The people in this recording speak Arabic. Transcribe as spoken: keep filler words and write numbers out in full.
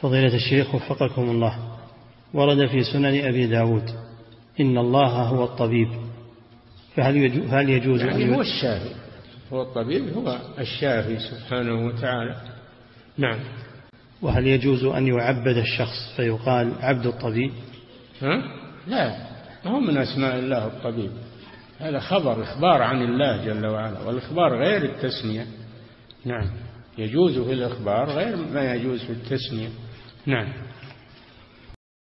فضيلة الشيخ وفقكم الله، ورد في سنن أبي داود إن الله هو الطبيب، فهل هل يجوز يعني أن هو الشافي، هو الطبيب هو الشافي سبحانه وتعالى. نعم. وهل يجوز أن يعبد الشخص فيقال عبد الطبيب؟ ها؟ لا، هو من أسماء الله الطبيب، هذا خبر إخبار عن الله جل وعلا، والإخبار غير التسمية. نعم، يجوز في الإخبار غير ما يجوز في التسمية. نعم.